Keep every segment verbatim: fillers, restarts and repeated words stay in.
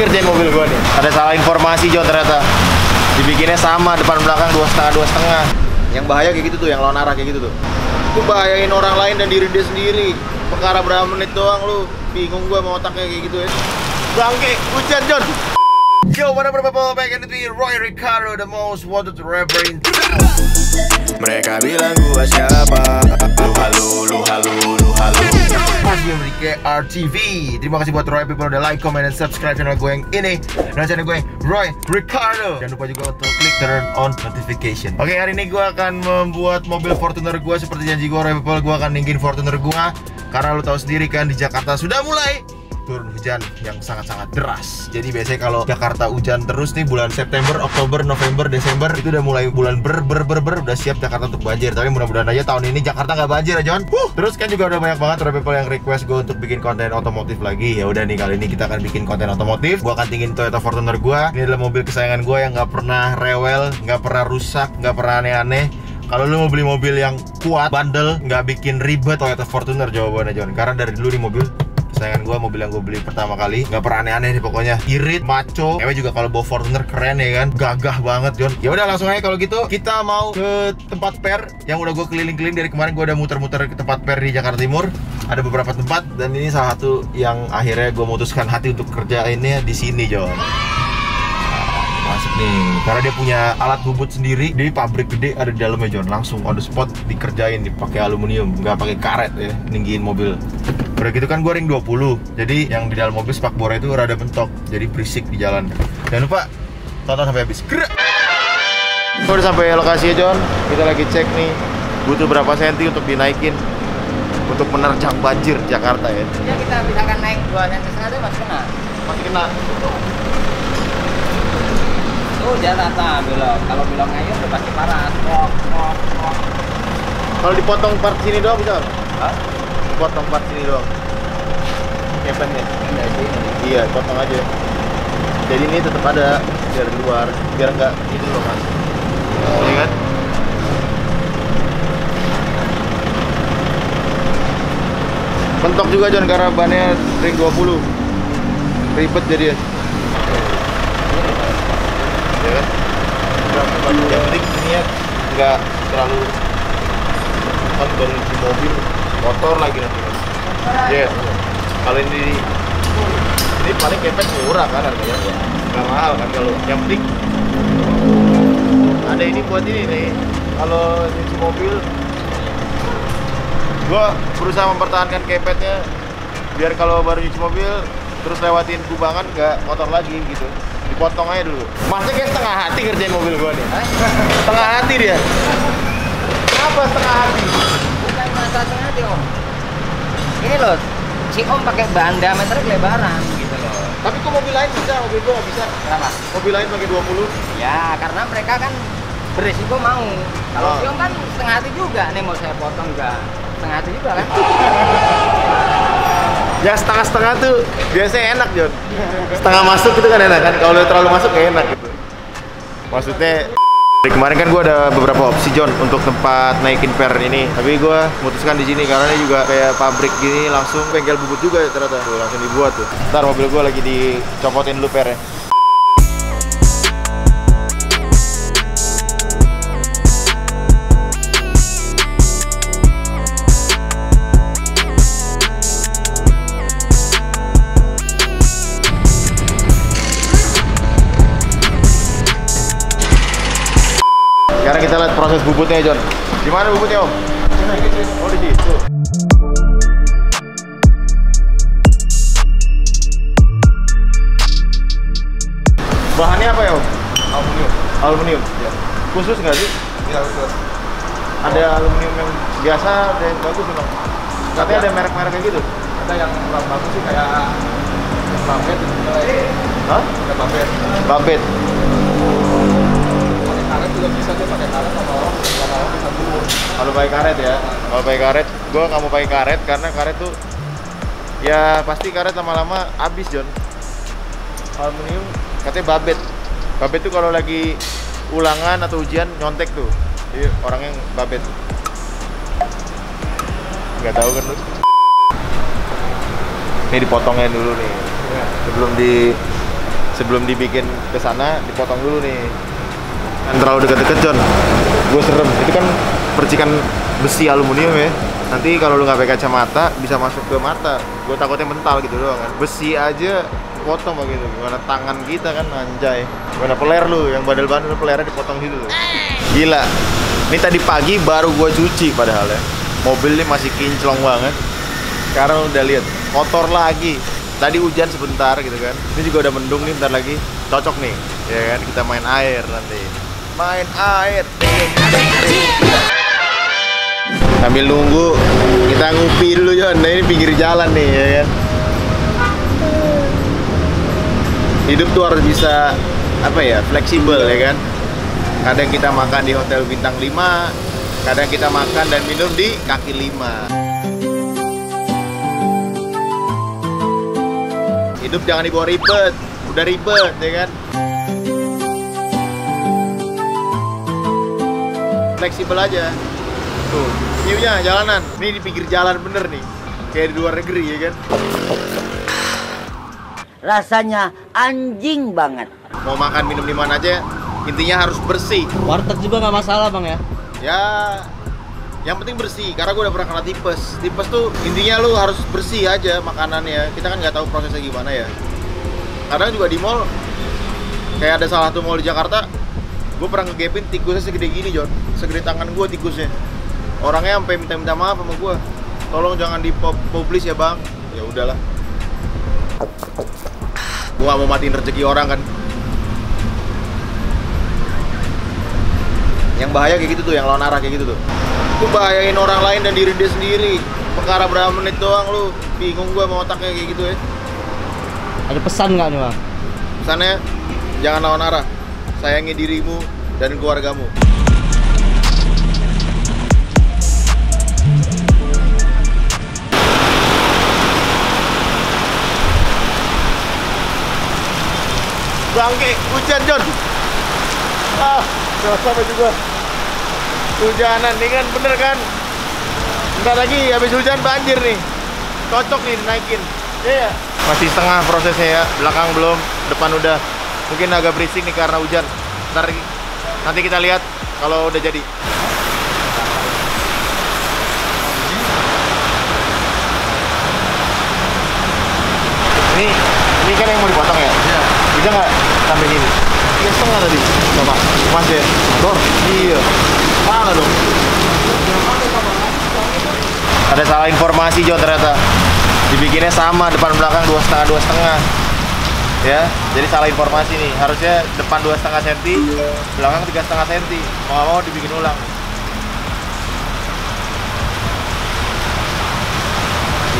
ngerjain mobil gua nih. Ada salah informasi Jo ternyata. Dibikinnya sama depan belakang dua setengah dua setengah. Yang bahaya kayak gitu tuh, yang lawan arah kayak gitu tuh. Itu bahayain orang lain dan diri dia sendiri. Perkara berapa menit doang lu. Bingung gua mau otaknya kayak gitu ya. Bangke, hujan John. Yo, what up, people? Back in the Roy Ricardo, the most wanted rapper in town. Mereka bilang gua siapa? Lu halu, lu halu, lu halu. Masih memiliki R T V. Terima kasih buat Roy people udah like, comment, dan subscribe channel gue yang ini. Dan channel gue yang Roy Ricardo. Jangan lupa juga untuk klik turn on notification. Oke, hari ini gue akan membuat mobil Fortuner gue seperti janji gue Roy people. Gue akan ninggin Fortuner gue karena lu tahu sendiri kan di Jakarta sudah mulai turun hujan yang sangat-sangat deras. Jadi biasanya kalau Jakarta hujan terus nih bulan September, Oktober, November, Desember itu udah mulai bulan ber ber ber ber udah siap Jakarta untuk banjir. Tapi mudah-mudahan aja tahun ini Jakarta nggak banjir ya John. Huh. Terus kan juga udah banyak banget people yang request gue untuk bikin konten otomotif lagi. Ya udah nih, kali ini kita akan bikin konten otomotif. Gue akan tingin Toyota Fortuner gue. Ini adalah mobil kesayangan gue yang nggak pernah rewel, nggak pernah rusak, nggak pernah aneh-aneh. Kalau lu mau beli mobil yang kuat, bandel, nggak bikin ribet, Toyota Fortuner jawabannya John. Karena dari dulu nih mobil sayangan gue, mobil yang gue beli pertama kali nggak pernah aneh-aneh nih pokoknya. Irit, maco, emang juga kalau bawa Fortuner keren ya kan, gagah banget John. Ya udah langsung aja kalau gitu, kita mau ke tempat per yang udah gue keliling-keliling dari kemarin. Gue udah muter-muter ke tempat per di Jakarta Timur, ada beberapa tempat, dan ini salah satu yang akhirnya gue memutuskan hati untuk kerja ini di sini John. Masuk nih, karena dia punya alat bubut sendiri di pabrik gede ada di dalamnya John. Langsung on the spot dikerjain, dipakai aluminium, nggak pakai karet ya, ninggiin mobil. Udah gitu kan gue ring dua puluh, jadi yang di dalam mobil spak bor itu rada bentok, jadi berisik di jalan. Jangan lupa tonton sampai habis. Gerak. Gue udah sampai lokasi ya John, kita lagi cek nih butuh berapa senti untuk dinaikin untuk menerjang banjir Jakarta ya. Ya kita akan naik dua senti setengah itu masih kena. Masih kena. Tuh dia rata belok, kalau beloknya itu pasti parah. Kok, kok, kok. Kalau dipotong part sini doang bisa? Hah? Potong part sini doang. Kepen ya? Enggak sih. Iya, potong aja. Jadi ini tetap ada dari luar, biar enggak itu loh mas. Boleh kan? Bentok juga John karena bannya ring dua puluh. Ribet jadi ya. Ya kan? Yang penting ininya nggak terlalu konten di mobil, motor lagi nanti mas. Ya, yeah. Kalau ini ini paling kepet murah kan harganya, nggak mahal kan kalau. Yang penting ada ini buat ini nih. Kalau nyuci mobil, gua berusaha mempertahankan kepetnya biar kalau baru nyuci mobil terus lewatin kubangan nggak kotor lagi gitu. Dipotong aja dulu. Masnya kayak setengah hati ngerjain mobil gua nih. Setengah hati dia. Kenapa setengah hati? Bukan masalah setengah hati om. Ini loh, si om pakai bahan diameternya kelebaran gitu loh. Tapi kok mobil lain bisa, mobil gua nggak bisa. Kenapa? Mobil lain pakai dua puluh. Ya karena mereka kan beresiko mau. Kalau si om kan setengah hati juga nih, mau saya potong juga setengah hati juga kan. Ya setengah-setengah tuh biasanya enak John. Setengah masuk itu kan enak kan, kalau terlalu masuk kayak enak gitu. Maksudnya dari kemarin kan gue ada beberapa opsi John untuk tempat naikin per ini, tapi gue memutuskan di sini karena ini juga kayak pabrik gini, langsung bengkel bubut juga ternyata. Tuh, langsung dibuat tuh. Ntar mobil gue lagi dicopotin dulu pernya. Sekarang kita lihat proses bubutnya John. Gimana bubutnya om? Oh di situ. Bahannya apa ya om? Aluminium. Aluminium? Ya. Khusus nggak sih? Iya khusus. Ada oh. Aluminium yang biasa ada yang bagus om? Katanya ada merek-mereknya gitu? Ada yang kurang bagus sih kayak Babet. Hah? Ada Babet. Babet. Karet juga bisa deh, pakai karet sama orang bisa turun. Kalau pakai karet ya, kalau pakai karet, gue nggak mau pakai karet karena karet tuh ya pasti karet lama-lama habis John. Aluminium katanya babet, babet tuh kalau lagi ulangan atau ujian nyontek tuh, jadi orang yang babet. Nggak tahu kan lu? Ini dipotongin dulu nih, sebelum di sebelum dibikin ke sana dipotong dulu nih. Jangan terlalu deket-deket, John. Gue serem. Itu kan percikan besi aluminium ya. Nanti kalau lu nggak pakai kacamata bisa masuk ke mata. Gue takutnya mental gitu doang kan. Besi aja potong begitu. Gimana tangan kita kan, anjay. Gimana peler lu yang bandel-bandel, pelernya dipotong gitu tuh. Gila. Ini tadi pagi baru gue cuci padahal ya. Mobilnya masih kinclong banget. Sekarang udah lihat kotor lagi. Tadi hujan sebentar gitu kan. Ini juga udah mendung nih, bentar lagi cocok nih. Ya kan, kita main air nanti. Main air. Sambil nunggu kita ngopi dulu, Jon. Nah, ini pinggir jalan nih ya kan. Hidup tuh harus bisa apa ya? Fleksibel ya kan. Kadang kita makan di hotel bintang lima. Kadang kita makan dan minum di kaki lima. Hidup jangan dibawa ribet, udah ribet ya kan. Fleksibel aja. Tuh, view-nya jalanan. Ini di pinggir jalan bener nih, kayak di luar negeri ya kan. Rasanya anjing banget. Mau makan minum di mana aja, intinya harus bersih. Warteg juga nggak masalah bang ya. Ya, yang penting bersih. Karena gue udah pernah kena tipes. Tipes tuh intinya lu harus bersih aja makanannya. Kita kan nggak tahu prosesnya gimana ya. Kadang juga di mall, kayak ada salah satu mall di Jakarta, gue pernah ngegepin tikusnya segede gini, John. Segede tangan gue tikusnya. Orangnya sampai minta-minta maaf sama gue. Tolong jangan dipublish ya bang. Ya udahlah. Gue nggak mau matiin rezeki orang kan. Yang bahaya kayak gitu tuh, yang lawan arah kayak gitu tuh. Lu bahayain orang lain dan diri dia sendiri. Perkara berapa menit doang lu. Bingung gua sama otaknya kayak gitu ya. Ada pesan nggak nih bang? Pesannya, jangan lawan arah. Sayangi dirimu dan keluargamu. Bangke, hujan John. Ah, sampai juga hujanan nih kan, bener kan? Bentar lagi habis hujan banjir nih, cocok nih naikin. Iya. Yeah. Masih setengah prosesnya ya, belakang belum, depan udah. Mungkin agak berisik nih karena hujan. Ntar nanti kita lihat kalau udah jadi. Ini, ini kan yang mau dipotong ya? Yeah. Bisa nggak sampai gini? Tiga setengah tadi, coba mas ya, dor, iya, mana dong? Ada salah informasi John ternyata, dibikinnya sama depan belakang dua setengah dua setengah, ya, jadi salah informasi nih, harusnya depan dua setengah senti, belakang tiga setengah senti, mau mau dibikin ulang.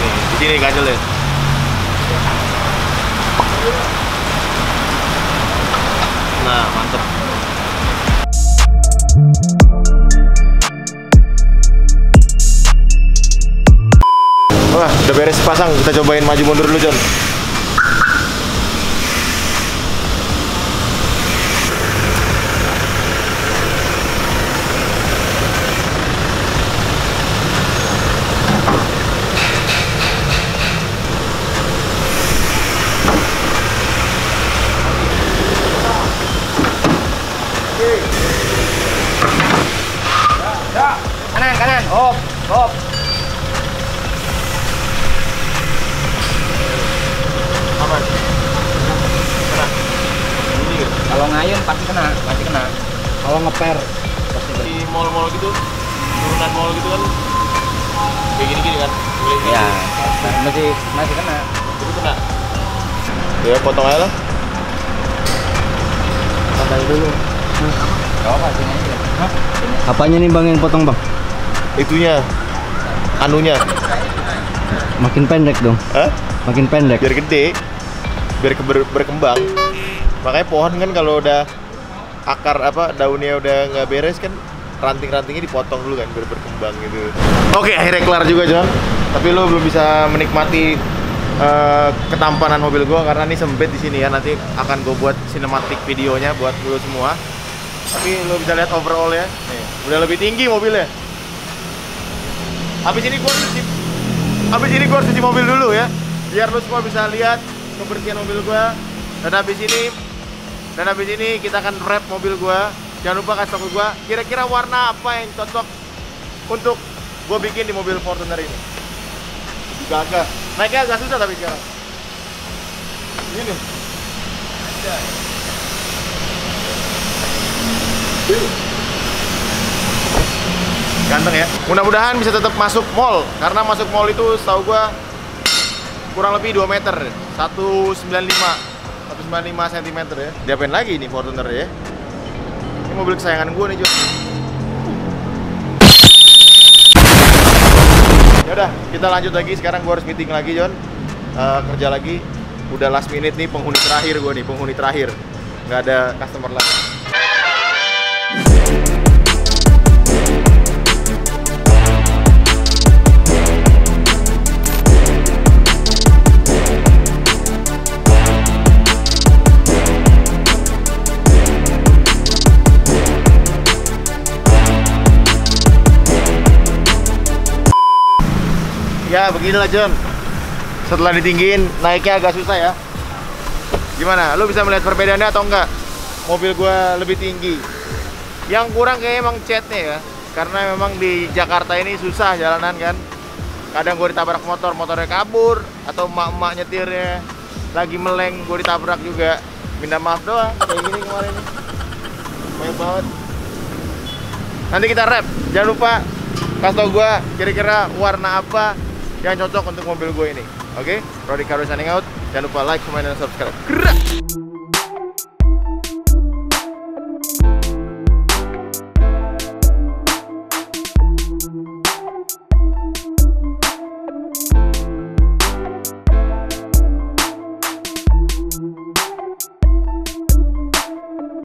Nih, di sini ganjel ya. Nah, mantep. Wah, udah beres pasang. Kita cobain maju mundur dulu, John. Kalau ngayun pasti kena, pasti kena. Kalau ngeper pasti kena. Di mall-mall gitu, turunan mall gitu kan, kayak gini-gini kan? Iya, masih masih kena. Itu kena. Ya potong aja lah. Potong dulu. Gak apa sini aja. Hah? Apanya nih bang yang potong bang? Itunya, anunya. Makin pendek dong. Hah? Makin pendek. Biar gede, biar berkembang. Makanya pohon kan kalau udah akar apa daunnya udah nggak beres kan, ranting-rantingnya dipotong dulu kan biar berkembang gitu. Oke, akhirnya kelar juga John. Tapi lo belum bisa menikmati uh, ketampanan mobil gua karena ini sempit di sini ya. Nanti akan gue buat sinematik videonya buat lo semua. Tapi lo bisa lihat overall ya. Nih, udah lebih tinggi mobilnya. Habis ini gua cuci, habis ini gua cuci mobil dulu ya. Biar lo semua bisa lihat kebersihan mobil gua. Dan habis ini dan habis ini kita akan wrap mobil gua. Jangan lupa kasih tau gua kira-kira warna apa yang cocok untuk gua bikin di mobil Fortuner ini. Gagah. Naiknya agak susah tapi sekarang. Ini. Ganteng ya. Mudah-mudahan bisa tetap masuk mall, karena masuk mall itu setahu gua kurang lebih dua meter, seratus sembilan puluh lima seratus sembilan puluh lima sentimeter ya. Diapain lagi nih Fortuner ya? Ini mobil kesayangan gua nih, cuy. Ya udah, kita lanjut lagi. Sekarang gua harus meeting lagi, Jon. Uh, kerja lagi. Udah last minute nih, penghuni terakhir gua nih, penghuni terakhir. Nggak ada customer lagi. Ya beginilah John, setelah ditinggiin naiknya agak susah ya. Gimana, lu bisa melihat perbedaannya atau enggak? Mobil gua lebih tinggi. Yang kurang kayaknya emang catnya ya, karena memang di Jakarta ini susah jalanan kan. Kadang gua ditabrak motor, motornya kabur, atau emak-emak nyetirnya lagi meleng, gua ditabrak juga. Minta maaf doang, kayak gini kemarin nih. Banyak banget. Nanti kita rap, jangan lupa kasih tau gua kira-kira warna apa yang cocok untuk mobil gue ini. Oke, okay? Roy Ricardo signing out. Jangan lupa like, comment, dan subscribe. Gerak!